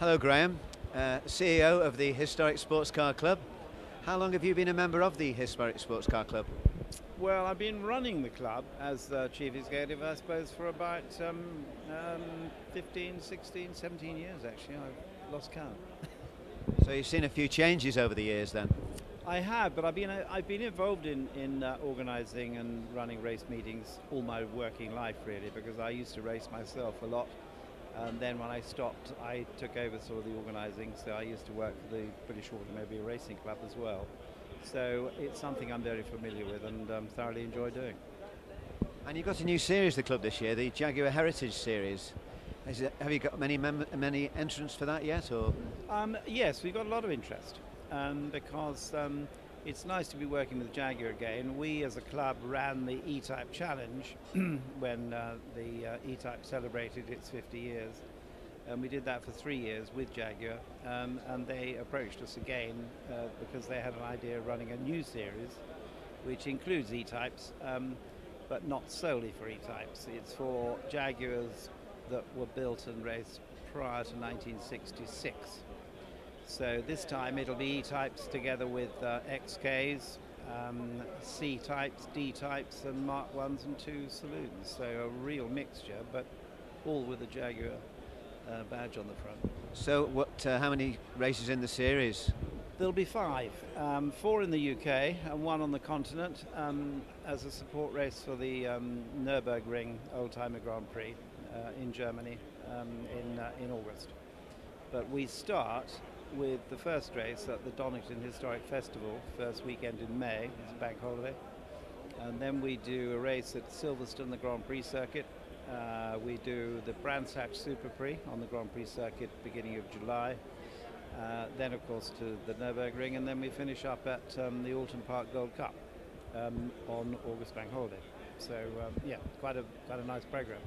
Hello, Graham, CEO of the Historic Sports Car Club. How long have you been a member of the Historic Sports Car Club? Well, I've been running the club as the chief executive, I suppose, for about 15, 16, 17 years, actually. I've lost count. So you've seen a few changes over the years, then? I have, but I've been involved in organising and running race meetings all my working life, really, because I used to race myself a lot. And then when I stopped, I took over sort of the organising, so I used to work for the British Automobile Racing Club as well. So it's something I'm very familiar with and thoroughly enjoy doing. And you've got a new series, the club, this year, the Jaguar Heritage Series. Have you got many entrants for that yet? Or? Yes, we've got a lot of interest because it's nice to be working with Jaguar again. We as a club ran the E-Type challenge when the E-Type celebrated its 50 years. And we did that for 3 years with Jaguar, and they approached us again because they had an idea of running a new series, which includes E-Types, but not solely for E-Types. It's for Jaguars that were built and raced prior to 1966. So this time it'll be E-Types together with XKs, C-Types, D-Types, and Mark 1s and 2 saloons. So a real mixture, but all with a Jaguar badge on the front. So what? How many races in the series? There'll be 5, 4 in the UK and 1 on the continent as a support race for the Nürburgring Oldtimer Grand Prix in Germany in August. But we start with the first race at the Donington Historic Festival, first weekend in May, it's a bank holiday. And then we do a race at Silverstone, the Grand Prix circuit. We do the Brands Hatch Super Prix on the Grand Prix circuit beginning of July. Then, of course, to the Nürburgring, and then we finish up at the Alton Park Gold Cup on August bank holiday. So, yeah, quite a nice program.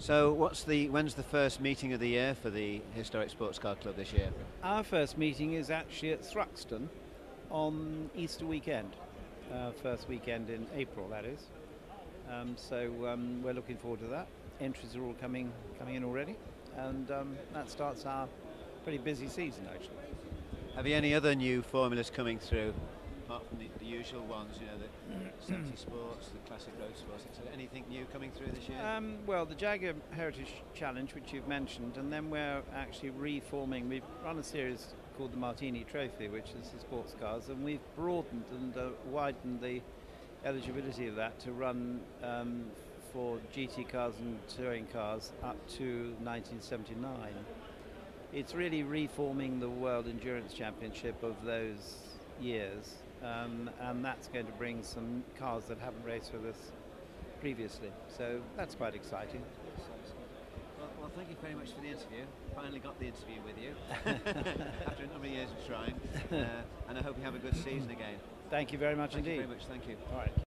So when's the first meeting of the year for the Historic Sports Car Club this year? Our first meeting is actually at Thruxton on Easter weekend, first weekend in April, that is. So we're looking forward to that. Entries are all coming in already, and that starts our pretty busy season, actually. Have you any other new formulas coming through? Apart from the usual ones, you know, the 70 sports, the classic road sports, is there anything new coming through this year? Well, the Jaguar Heritage Challenge, which you've mentioned, and then we're actually reforming. We've run a series called the Martini Trophy, which is the sports cars, and we've broadened and widened the eligibility of that to run for GT cars and touring cars up to 1979. It's really reforming the World Endurance Championship of those years. And that's going to bring some cars that haven't raced with us previously, so that's quite exciting. Well, thank you very much for the interview. Finally got the interview with you after a number of years of trying, and I hope you have a good season again. Thank you very much indeed. Thank you very much. Thank you. All right.